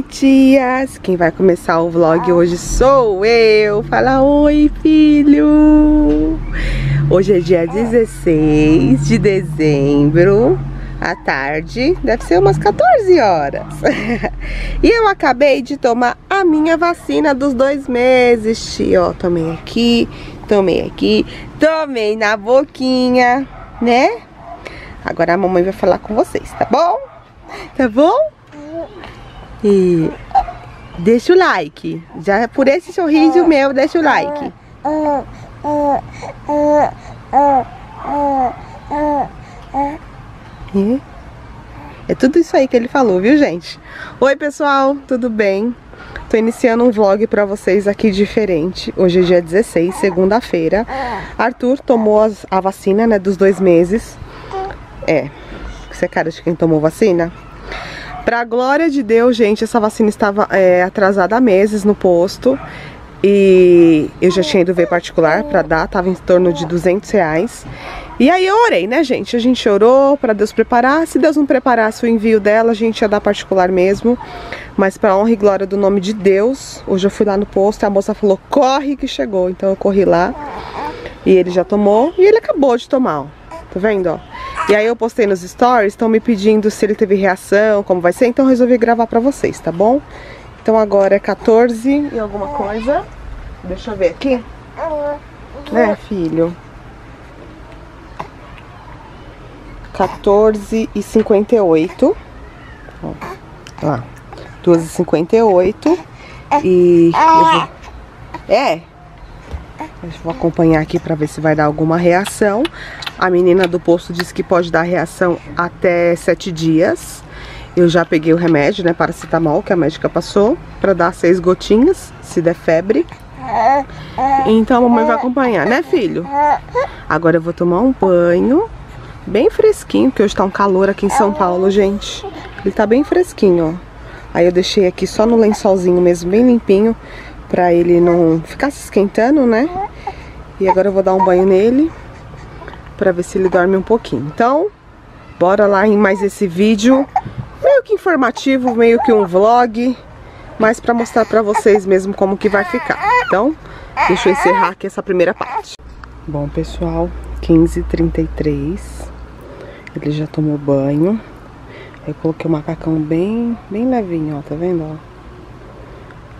noites! Quem vai começar o vlog hoje sou eu! Fala oi, filho! Hoje é dia 16 de dezembro, à tarde, deve ser umas 14 horas. E eu acabei de tomar a minha vacina dos 2 meses, ó, tomei aqui, tomei na boquinha, né? Agora a mamãe vai falar com vocês, tá bom? Tá bom? E deixa o like. Já por esse sorriso meu, deixa o like. É tudo isso aí que ele falou, viu, gente? Oi, pessoal, tudo bem? Tô iniciando um vlog pra vocês aqui diferente. Hoje é dia 16, segunda-feira. Arthur tomou a vacina, né, dos 2 meses. É, você é cara de quem tomou vacina? Pra glória de Deus, gente, essa vacina estava atrasada há meses no posto. E eu já tinha ido ver particular pra dar, tava em torno de R$200. E aí eu orei, né, gente? A gente orou pra Deus preparar. Se Deus não preparasse o envio dela, a gente ia dar particular mesmo. Mas pra honra e glória do nome de Deus, hoje eu fui lá no posto e a moça falou, corre que chegou. Então eu corri lá e ele já tomou e ele acabou de tomar, ó. Tá vendo, ó? E aí eu postei nos stories, estão me pedindo se ele teve reação, como vai ser, então resolvi gravar pra vocês, tá bom? Então agora é 14 e alguma coisa. Deixa eu ver aqui. Né, filho? 14h58. Ó, lá. 2h58. E eu vou... Vou acompanhar aqui pra ver se vai dar alguma reação. A menina do posto disse que pode dar reação até 7 dias. Eu já peguei o remédio, né, paracetamol, que a médica passou, pra dar 6 gotinhas, se der febre. Então a mamãe vai acompanhar, né, filho? Agora eu vou tomar um banho bem fresquinho, porque hoje tá um calor aqui em São Paulo, gente. Ele tá bem fresquinho, ó. Aí eu deixei aqui só no lençolzinho mesmo, bem limpinho, pra ele não ficar se esquentando, né? E agora eu vou dar um banho nele pra ver se ele dorme um pouquinho. Então, bora lá em mais esse vídeo. Meio que informativo, meio que um vlog, mas pra mostrar pra vocês mesmo como que vai ficar. Então, deixa eu encerrar aqui essa primeira parte. Bom, pessoal, 15h33. Ele já tomou banho. Eu coloquei o macacão bem levinho, ó, tá vendo, ó?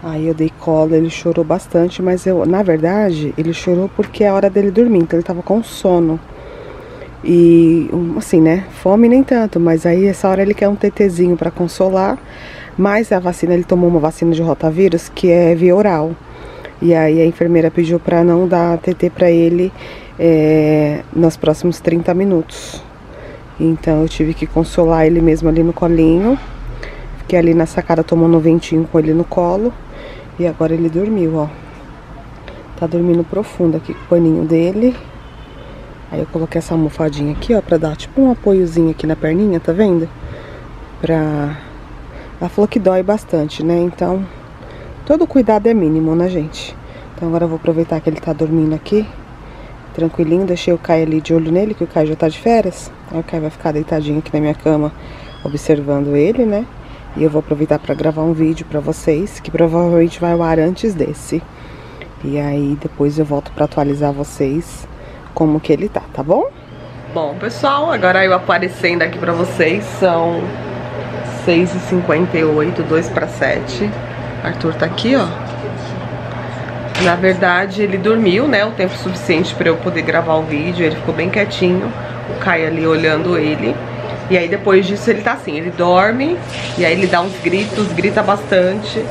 Aí eu dei cola, ele chorou bastante, mas eu, na verdade, ele chorou porque é a hora dele dormir, então ele tava com sono. E, assim, né, fome nem tanto, mas aí essa hora ele quer um tetezinho pra consolar. Mas a vacina, ele tomou uma vacina de rotavírus, que é via oral. E aí a enfermeira pediu pra não dar TT pra ele nos próximos 30 minutos. Então eu tive que consolar ele mesmo ali no colinho. Fiquei ali na sacada tomando um ventinho com ele no colo. E agora ele dormiu, ó. Tá dormindo profundo aqui com o paninho dele. Aí eu coloquei essa almofadinha aqui, ó, pra dar tipo um apoiozinho aqui na perninha, tá vendo? Pra... Ela falou que dói bastante, né? Então, todo cuidado é mínimo, né, gente? Então agora eu vou aproveitar que ele tá dormindo aqui, tranquilinho. Deixei o Caio ali de olho nele, que o Caio já tá de férias. Aí o Caio vai ficar deitadinho aqui na minha cama, observando ele, né? E eu vou aproveitar pra gravar um vídeo pra vocês, que provavelmente vai ao ar antes desse. E aí depois eu volto pra atualizar vocês como que ele tá, tá bom? Bom, pessoal, agora eu aparecendo aqui pra vocês. São 6h58, 6:58, 6:58, 6:57. Arthur tá aqui, ó. Na verdade, ele dormiu, né, o tempo suficiente pra eu poder gravar o vídeo. Ele ficou bem quietinho, o Caio ali olhando ele. E aí depois disso ele tá assim, ele dorme, e aí ele dá uns gritos, grita bastante.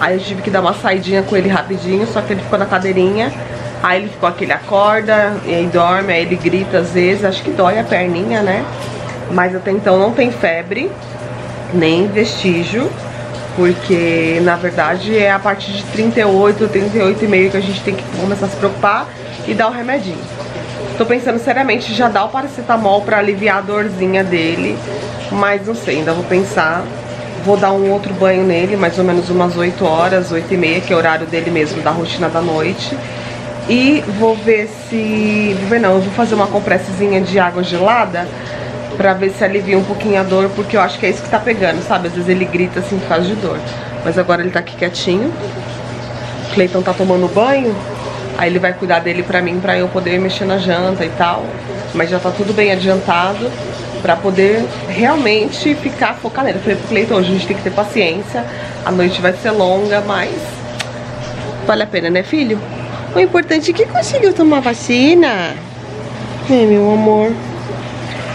Aí eu tive que dar uma saidinha com ele rapidinho, só que ele ficou na cadeirinha. Aí ele ficou aqui, ele acorda, e aí dorme, aí ele grita às vezes, acho que dói a perninha, né? Mas até então não tem febre, nem vestígio, porque na verdade é a partir de 38, 38,5 que a gente tem que começar a se preocupar e dar o remedinho. Tô pensando seriamente já dar o paracetamol pra aliviar a dorzinha dele, mas não sei, ainda vou pensar. Vou dar um outro banho nele, mais ou menos umas 8 horas, 8:30, que é o horário dele mesmo, da rotina da noite. E vou ver se... Vou ver não, eu vou fazer uma compressinha de água gelada pra ver se alivia um pouquinho a dor, porque eu acho que é isso que tá pegando, sabe? Às vezes ele grita assim, faz de dor. Mas agora ele tá aqui quietinho. O Cleiton tá tomando banho, aí ele vai cuidar dele pra mim, pra eu poder mexer na janta e tal. Mas já tá tudo bem adiantado pra poder realmente ficar focado nele. Eu falei pro Cleiton, hoje a gente tem que ter paciência, a noite vai ser longa, mas vale a pena, né, filho? O importante é que conseguiu tomar vacina. Ei, meu amor.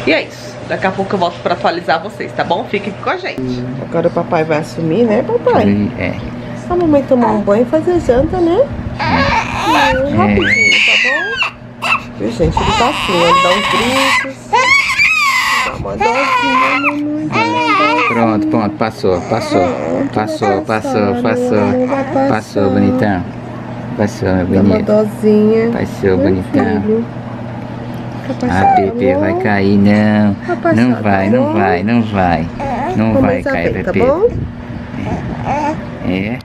E é isso. Daqui a pouco eu volto pra atualizar vocês, tá bom? Fiquem com a gente. Agora o papai vai assumir, né, papai? É. Só a mamãe tomar um banho e fazer janta, né? É. Rapidinho, tá bom? Viu, gente? Ele tá assim, ele dá uns gritos. Dá uma dorzinha, mamãe. Pronto, pronto. Passou, passou. Passou, passou, passou. Passou, bonitão. Passou, meu bonito. Dá uma dozinha. Passou, bonitão. A Pepe vai cair, não. Não vai, não vai, não vai. Não vai cair, Pepe. Tá bom? É.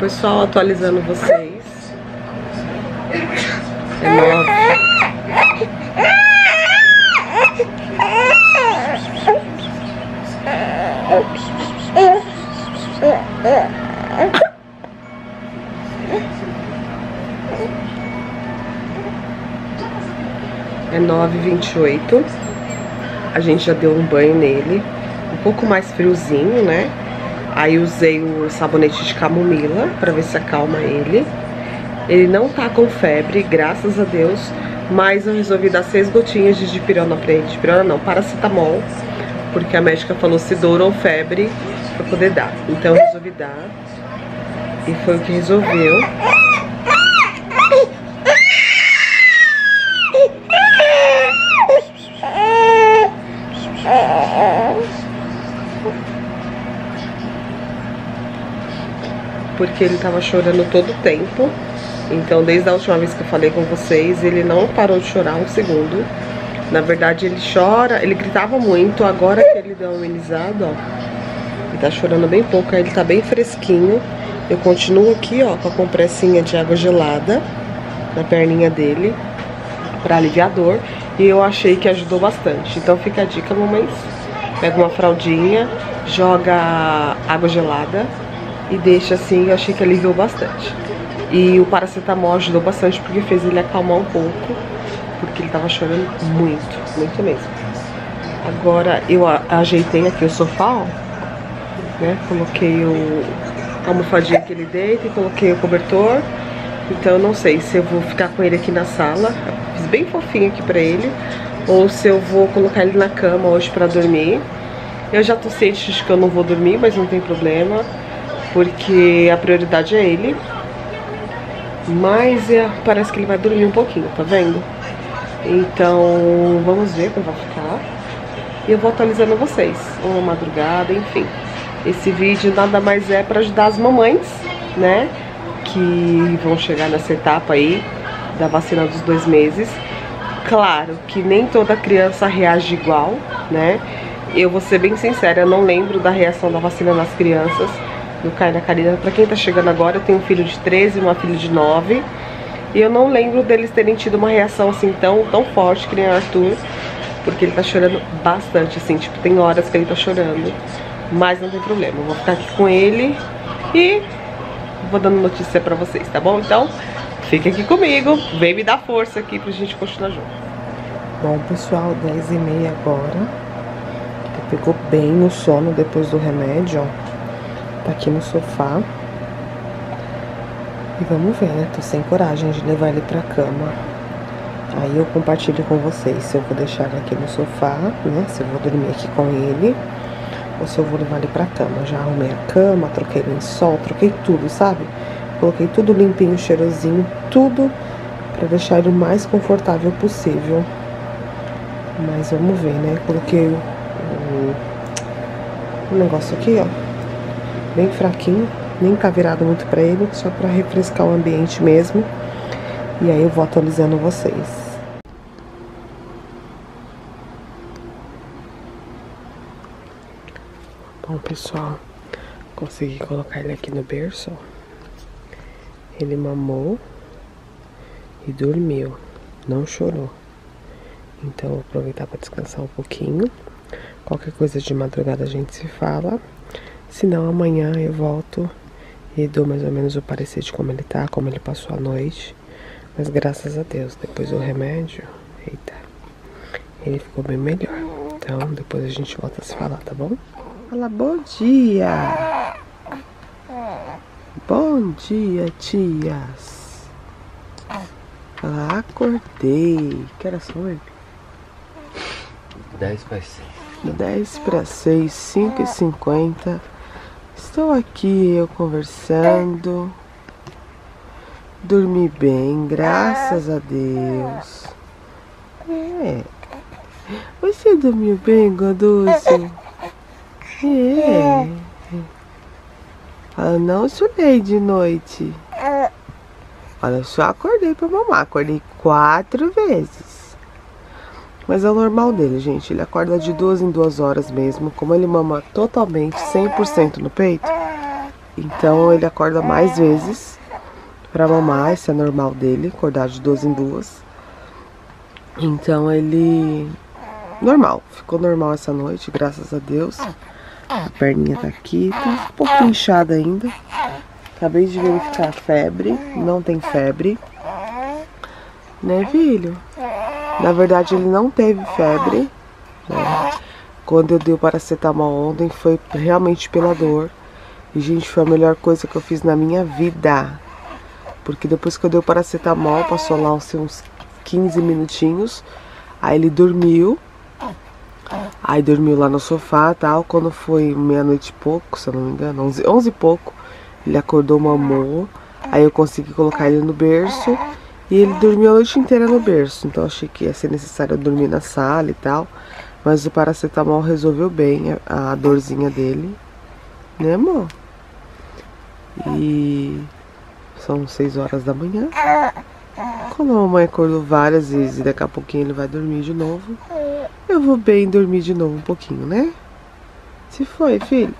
Pessoal, atualizando vocês. É 9. É 9h28. A gente já deu um banho nele. Um pouco mais friozinho, né? Aí usei o sabonete de camomila pra ver se acalma ele. Ele não tá com febre, graças a Deus. Mas eu resolvi dar 6 gotinhas de dipirona pra ele. Dipirona não, paracetamol. Porque a médica falou se dor ou febre pra poder dar. Então eu resolvi dar. E foi o que resolveu. Porque ele tava chorando todo o tempo. Então, desde a última vez que eu falei com vocês, ele não parou de chorar um segundo. Na verdade, ele chora, ele gritava muito. Agora que ele deu uma amenizada, ó, ele tá chorando bem pouco. Aí ele tá bem fresquinho. Eu continuo aqui, ó, com a compressinha de água gelada na perninha dele, pra aliviar a dor. E eu achei que ajudou bastante. Então fica a dica, mamãe. Pega uma fraldinha, joga água gelada e deixa assim. Eu achei que aliviou bastante. E o paracetamol ajudou bastante, porque fez ele acalmar um pouco, porque ele tava chorando muito, muito mesmo. Agora eu ajeitei aqui o sofá, ó, né? Coloquei a almofadinha que ele deita e coloquei o cobertor. Então eu não sei se eu vou ficar com ele aqui na sala, fiz bem fofinho aqui pra ele, ou se eu vou colocar ele na cama hoje pra dormir. Eu já tô ciente de que eu não vou dormir, mas não tem problema, porque a prioridade é ele. Mas parece que ele vai dormir um pouquinho, tá vendo? Então vamos ver como vai ficar. E eu vou atualizando vocês. Uma madrugada, enfim. Esse vídeo nada mais é pra ajudar as mamães, né? Que vão chegar nessa etapa aí da vacina dos 2 meses. Claro que nem toda criança reage igual, né? Eu vou ser bem sincera, eu não lembro da reação da vacina nas crianças do Caio na Karina. Pra quem tá chegando agora, eu tenho um filho de 13 e uma filha de 9. E eu não lembro deles terem tido uma reação assim tão forte que nem o Arthur, porque ele tá chorando bastante, assim, tipo, tem horas que ele tá chorando. Mas não tem problema, eu vou ficar aqui com ele e vou dando notícia pra vocês, tá bom? Então, fica aqui comigo, vem me dar força aqui pra gente continuar junto. Bom, pessoal, 10h30 agora. Pegou bem no sono depois do remédio, ó. Aqui no sofá. E vamos ver, né? Tô sem coragem de levar ele pra cama. Aí eu compartilho com vocês se eu vou deixar ele aqui no sofá, né? Se eu vou dormir aqui com ele, ou se eu vou levar ele pra cama. Já arrumei a cama, troquei lençol, troquei tudo, sabe? Coloquei tudo limpinho, cheirosinho, tudo pra deixar ele o mais confortável possível. Mas vamos ver, né? Coloquei o negócio aqui, ó, bem fraquinho, nem tá virado muito pra ele, só pra refrescar o ambiente mesmo. E aí eu vou atualizando vocês. Bom, pessoal, consegui colocar ele aqui no berço, ele mamou e dormiu, não chorou. Então, vou aproveitar para descansar um pouquinho. Qualquer coisa de madrugada a gente se fala, se não, amanhã eu volto e dou mais ou menos o parecer de como ele tá, como ele passou a noite. Mas graças a Deus, depois do remédio, eita, ele ficou bem melhor. Então, depois a gente volta a se falar, tá bom? Fala bom dia. Bom dia, tias. Fala, acordei. Que horas são, baby? 10 para 6. 10 para 6, 5h50. Estou aqui, eu conversando. Dormi bem, graças a Deus. É. Você dormiu bem, Goduzzi? É. Eu não chorei de noite. Olha, eu só acordei pra mamar. Acordei 4 vezes. Mas é o normal dele, gente. Ele acorda de 2 em 2 horas mesmo. Como ele mama totalmente, 100% no peito, então ele acorda mais vezes pra mamar. Isso é normal dele, acordar de 2 em 2. Então ele... normal. Ficou normal essa noite, graças a Deus. A perninha tá aqui, tá um pouco inchada ainda. Acabei de verificar a febre, não tem febre. Né, filho? Na verdade, ele não teve febre, né? Quando eu dei o paracetamol ontem, foi realmente pela dor. E, gente, foi a melhor coisa que eu fiz na minha vida. Porque depois que eu dei o paracetamol, passou lá uns 15 minutinhos. Aí ele dormiu. Aí dormiu lá no sofá e tal. Quando foi meia-noite e pouco, se eu não me engano, 11 e pouco, ele acordou, mamou. Aí eu consegui colocar ele no berço. E ele dormiu a noite inteira no berço. Então achei que ia ser necessário dormir na sala e tal. Mas o paracetamol resolveu bem a dorzinha dele. Né, amor? E são 6 horas da manhã. Quando a mamãe acordou várias vezes, e daqui a pouquinho ele vai dormir de novo. Eu vou bem dormir de novo um pouquinho, né? Se foi, filho.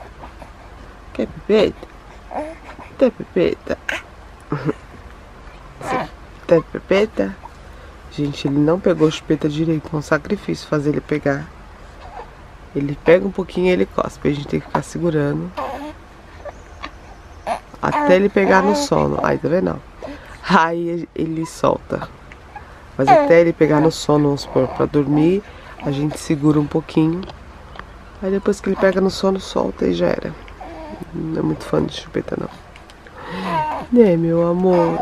Quer pepeta? Tem pepeta? Tem pepeta? Gente, ele não pegou a chupeta direito. É um sacrifício fazer ele pegar. Ele pega um pouquinho e ele cospe. A gente tem que ficar segurando até ele pegar no sono. Aí, tá vendo? Aí ele solta. Mas até ele pegar no sono, vamos supor, pra dormir, a gente segura um pouquinho. Aí depois que ele pega no sono, solta e já era. Não é muito fã de chupeta, não. Né, meu amor?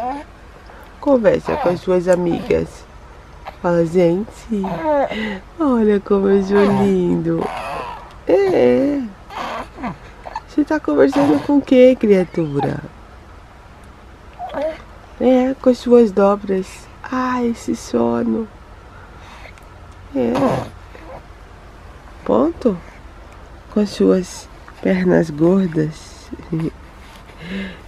Conversa com as suas amigas. Fala, gente, olha como eu sou lindo. É. Você tá conversando com quem, criatura? É, com as suas dobras. Ai, esse sono. É. Ponto. Com as suas pernas gordas.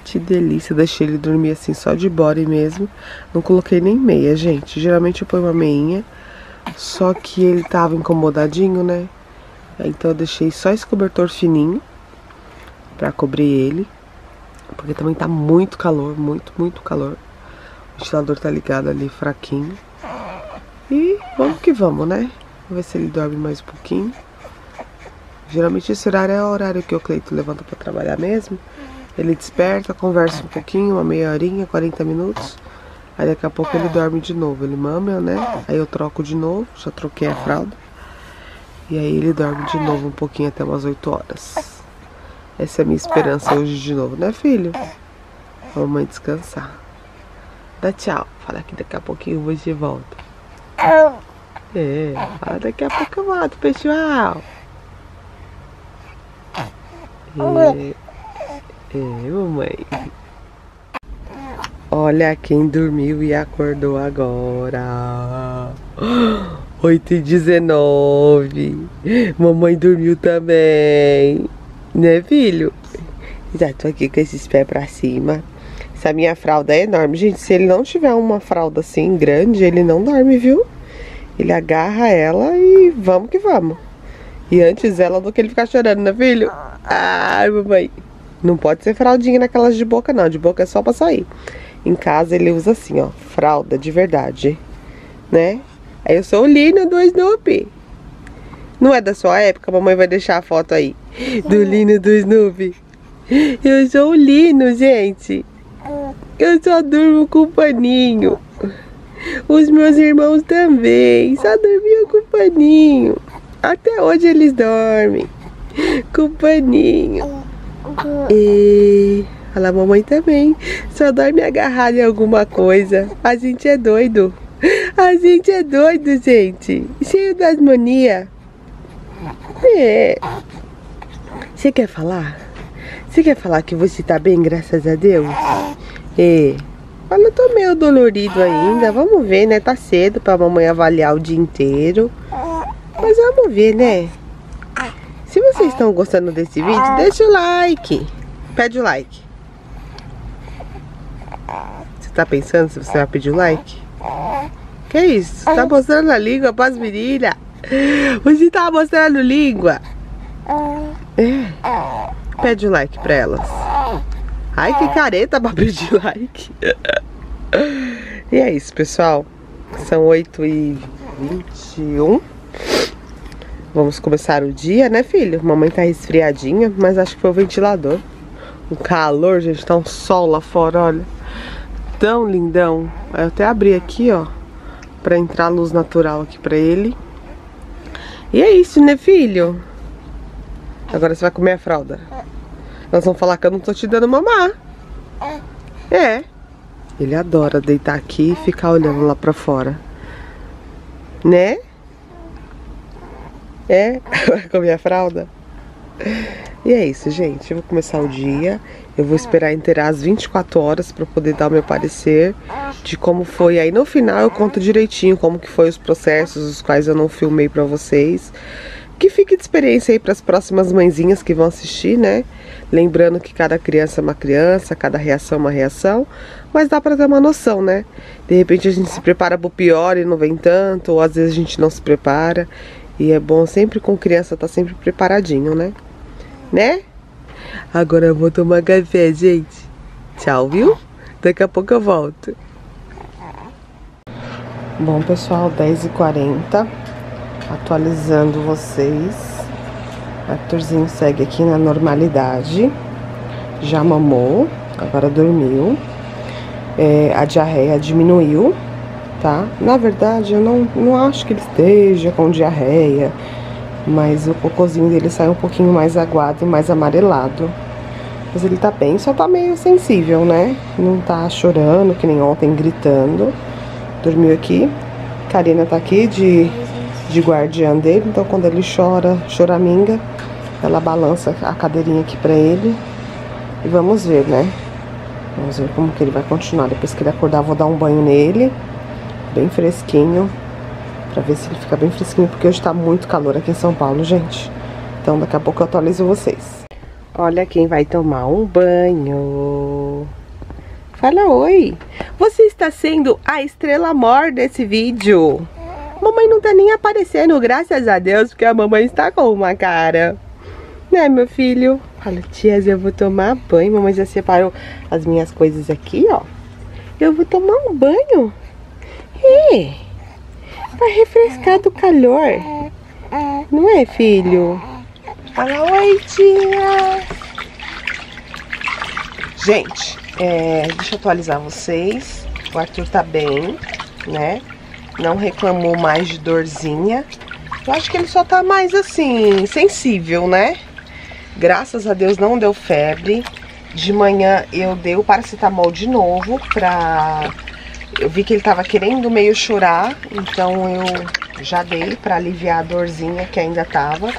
Que delícia. Deixei ele dormir assim, só de body mesmo. Não coloquei nem meia, gente. Geralmente eu ponho uma meinha. Só que ele tava incomodadinho, né? Então eu deixei só esse cobertor fininho pra cobrir ele. Porque também tá muito calor. Muito, muito calor. O ventilador tá ligado ali, fraquinho. E vamos que vamos, né? Vamos ver se ele dorme mais um pouquinho. Geralmente esse horário é o horário que o Cleito levanta pra trabalhar mesmo. Ele desperta, conversa um pouquinho, uma meia horinha, 40 minutos. Aí daqui a pouco ele dorme de novo. Ele mama, né? Aí eu troco de novo, já troquei a fralda. E aí ele dorme de novo um pouquinho, até umas 8 horas. Essa é a minha esperança hoje de novo, né, filho? A mamãe descansar. Dá tchau. Fala que daqui a pouquinho você volta. É, daqui a pouco eu volto, pessoal. Mamãe. Olha quem dormiu e acordou agora. 8h19. Mamãe dormiu também. Né, filho? Já tô aqui com esses pés pra cima. Essa minha fralda é enorme. Gente, se ele não tiver uma fralda assim grande, ele não dorme, viu? Ele agarra ela e vamos que vamos. E antes ela do que ele ficar chorando, né, filho? Ai, mamãe. Não pode ser fraldinha naquelas de boca, não. De boca é só pra sair. Em casa ele usa assim, ó. Fralda de verdade. Né? Aí eu sou o Lino do Snoopy. Não é da sua época? A mamãe vai deixar a foto aí. Do Lino do Snoopy. Eu sou o Lino, gente. Eu só durmo com o paninho. Os meus irmãos também. Só dormiam com o paninho. Até hoje eles dormem com o paninho. E olha lá, a mamãe também. Só dorme agarrada em alguma coisa. A gente é doido. A gente é doido, gente. Cheio das manias. É. Você quer falar? Você quer falar que você tá bem, graças a Deus? É. Olha, eu tô meio dolorido ainda. Vamos ver, né? Tá cedo pra mamãe avaliar o dia inteiro. Mas vamos ver, né? Se vocês estão gostando desse vídeo, deixa o like. Pede o like. Você tá pensando se você vai pedir o like? Que isso? Tá mostrando a língua pras meninas? Você tá mostrando língua? É. Pede o like pra elas. Ai, que careta pra pedir like. E é isso, pessoal. São 8h21. Vamos começar o dia, né, filho? Mamãe tá resfriadinha, mas acho que foi o ventilador. O calor, gente, tá um sol lá fora, olha. Tão lindão. Eu até abri aqui, ó, pra entrar a luz natural aqui pra ele. E é isso, né, filho? Agora você vai comer a fralda. Elas vão falar que eu não tô te dando mamar. É. Ele adora deitar aqui e ficar olhando lá pra fora. Né? É, com a minha fralda. E é isso, gente. Eu vou começar o dia. Eu vou esperar inteirar as 24 horas para poder dar o meu parecer de como foi. Aí no final eu conto direitinho como que foi os processos, os quais eu não filmei para vocês. Que fique de experiência aí para as próximas mãezinhas que vão assistir, né? Lembrando que cada criança é uma criança, cada reação é uma reação. Mas dá para ter uma noção, né? De repente a gente se prepara para o pior e não vem tanto, ou às vezes a gente não se prepara. E é bom sempre com criança tá sempre preparadinho, né? Né? Agora eu vou tomar café, gente. Tchau, viu? Daqui a pouco eu volto. Bom, pessoal, 10h40. Atualizando vocês. Arthurzinho segue aqui na normalidade. Já mamou. Agora dormiu. A diarreia diminuiu. Tá? Na verdade, eu não acho que ele esteja com diarreia, mas o cocôzinho dele sai um pouquinho mais aguado e mais amarelado. Mas ele tá bem, só tá meio sensível, né? Não tá chorando, que nem ontem, gritando. Dormiu aqui. Karina tá aqui de guardiã dele, então quando ele chora, choraminga, ela balança a cadeirinha aqui pra ele. E vamos ver, né? Vamos ver como que ele vai continuar. Depois que ele acordar, eu vou dar um banho nele. Bem fresquinho, pra ver se ele fica bem fresquinho, porque hoje tá muito calor aqui em São Paulo, gente. Então daqui a pouco eu atualizo vocês. Olha quem vai tomar um banho. Fala oi. Você está sendo a estrela maior desse vídeo. Mamãe não tá nem aparecendo, graças a Deus, porque a mamãe está com uma cara. Né, meu filho? Fala, tias, eu vou tomar banho. Mamãe já separou as minhas coisas aqui, ó. Eu vou tomar um banho. É, vai refrescar do calor, não é, filho? Fala oi, tia. Gente, deixa eu atualizar vocês. O Arthur tá bem, né? Não reclamou mais de dorzinha. Eu acho que ele só tá mais assim, sensível, né? Graças a Deus não deu febre. De manhã eu dei o paracetamol de novo pra... Eu vi que ele tava querendo meio chorar, então eu já dei pra aliviar a dorzinha que ainda tava.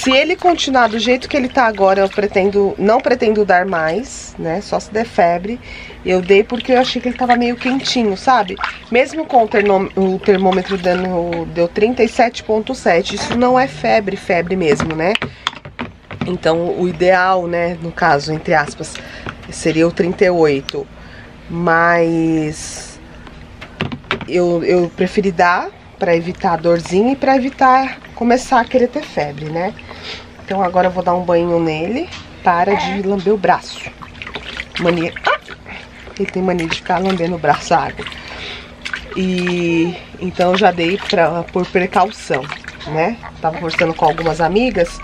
Se ele continuar do jeito que ele tá agora, eu não pretendo dar mais, né? Só se der febre. Eu dei porque eu achei que ele tava meio quentinho, sabe? Mesmo com o termômetro deu 37,7. Isso não é febre, febre mesmo, né? Então, o ideal, né, no caso, entre aspas, seria o 38. Mas eu preferi dar pra evitar a dorzinha e pra evitar começar a querer ter febre, né? Então agora eu vou dar um banho nele. Para de lamber o braço. Mania. Ah! Ele tem mania de ficar lambendo o braço, sabe? E então eu já dei por precaução, né? Tava conversando com algumas amigas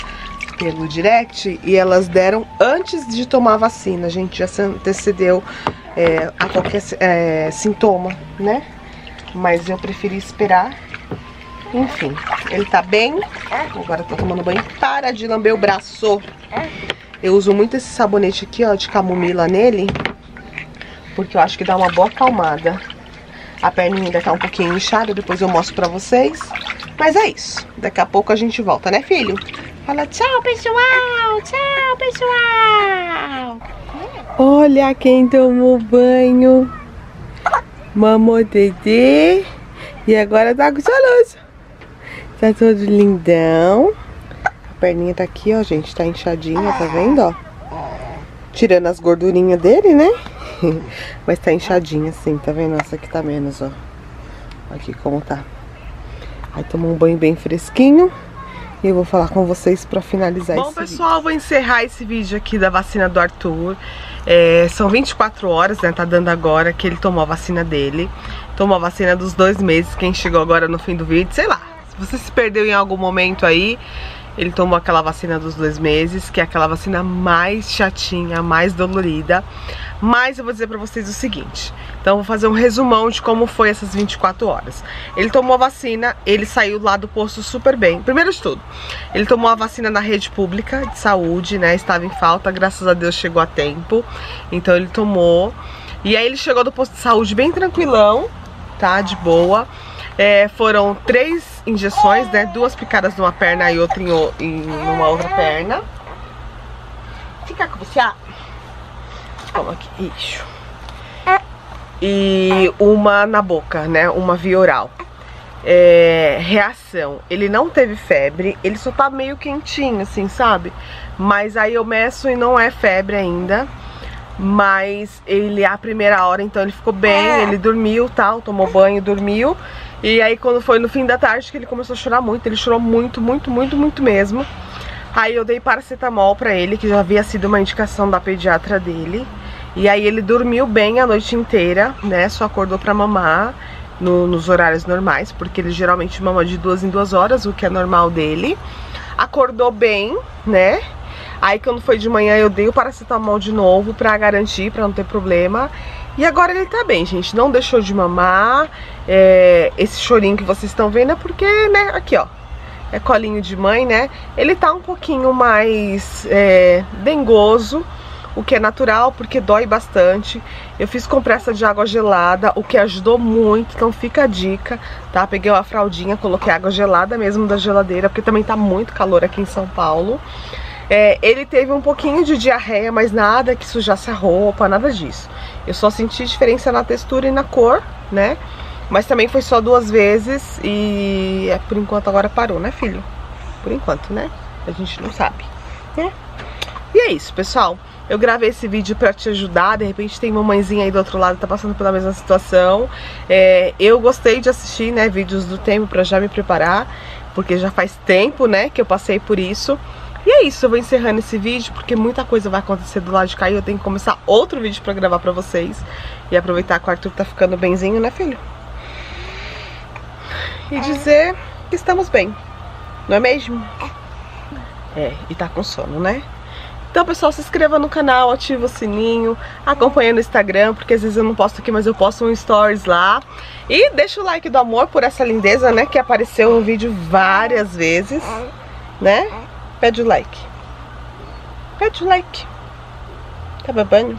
pelo direct e elas deram antes de tomar a vacina. A gente já se antecedeu a qualquer sintoma, né? Mas eu preferi esperar. Enfim, ele tá bem. Agora tá tomando banho. Para de lamber o braço. Eu uso muito esse sabonete aqui, ó, de camomila nele, porque eu acho que dá uma boa acalmada. A perninha ainda tá um pouquinho inchada, depois eu mostro pra vocês. Mas é isso, daqui a pouco a gente volta, né, filho? Fala tchau, pessoal. Tchau, pessoal. Olha quem tomou banho. Mamou Dedê. E agora tá com soluço. Tá todo lindão. A perninha tá aqui, ó, gente. Tá inchadinha, tá vendo, ó? Tirando as gordurinhas dele, né? Mas tá inchadinha, assim, tá vendo? Essa aqui tá menos, ó. Aqui como tá. Aí tomou um banho bem fresquinho. E eu vou falar com vocês pra finalizar esse vídeo. Bom, pessoal, vou encerrar esse vídeo aqui da vacina do Arthur. São 24 horas, né? Tá dando agora que ele tomou a vacina dele. Tomou a vacina dos 2 meses. Quem chegou agora no fim do vídeo, sei lá. Se você se perdeu em algum momento aí, ele tomou aquela vacina dos 2 meses, que é aquela vacina mais chatinha, mais dolorida. Mas eu vou dizer pra vocês o seguinte. Então eu vou fazer um resumão de como foi essas 24 horas. Ele tomou a vacina, ele saiu lá do posto super bem. Primeiro de tudo, ele tomou a vacina na rede pública de saúde, né? Estava em falta, graças a Deus chegou a tempo. Então ele tomou. E aí ele chegou do posto de saúde bem tranquilão, tá? De boa. Foram 3 injeções, né? 2 picadas numa perna e outra em uma outra perna. Fica com você. Toma aqui. Isso. E uma na boca, né? Uma via oral. Reação. Ele não teve febre. Ele só tá meio quentinho, assim, sabe? Mas aí eu meço e não é febre ainda. Mas ele, a primeira hora, então ele ficou bem. Ele dormiu, tal. Tomou banho, dormiu. E aí quando foi no fim da tarde que ele começou a chorar muito. Ele chorou muito, muito, muito, muito mesmo. Aí eu dei paracetamol pra ele, que já havia sido uma indicação da pediatra dele. E aí ele dormiu bem a noite inteira, né? Só acordou pra mamar nos horários normais, porque ele geralmente mama de 2 em 2 horas, o que é normal dele. Acordou bem, né? Aí quando foi de manhã eu dei o paracetamol de novo pra garantir, pra não ter problema. E agora ele tá bem, gente. Não deixou de mamar. Esse chorinho que vocês estão vendo é porque, né? Aqui, ó. É colinho de mãe, né? Ele tá um pouquinho mais dengoso, o que é natural, porque dói bastante. Eu fiz compressa de água gelada, o que ajudou muito, então fica a dica, tá? Peguei uma fraldinha, coloquei água gelada mesmo da geladeira, porque também tá muito calor aqui em São Paulo. Ele teve um pouquinho de diarreia, mas nada que sujasse a roupa, nada disso. Eu só senti diferença na textura e na cor, né? Mas também foi só 2 vezes e por enquanto agora parou, né, filho? Por enquanto, né? A gente não sabe, né? E é isso, pessoal. Eu gravei esse vídeo pra te ajudar. De repente tem mamãezinha aí do outro lado, tá passando pela mesma situação. Eu gostei de assistir, né, vídeos do tempo pra já me preparar, porque já faz tempo, né, que eu passei por isso. E é isso, eu vou encerrando esse vídeo, porque muita coisa vai acontecer do lado de cá e eu tenho que começar outro vídeo pra gravar pra vocês. E aproveitar que o Arthur tá ficando benzinho, né, filho? E dizer que estamos bem, não é mesmo? E tá com sono, né? Então, pessoal, se inscreva no canal, ativa o sininho, acompanha no Instagram, porque às vezes eu não posto aqui, mas eu posto um stories lá. E deixa o like do amor por essa lindeza, né, que apareceu no vídeo várias vezes, né? Pede o like. Pede o like. Tá babando?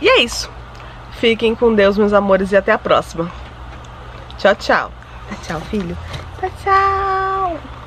E é isso. Fiquem com Deus, meus amores, e até a próxima. Tchau, tchau. Tá, tchau, filho. Tá, tchau.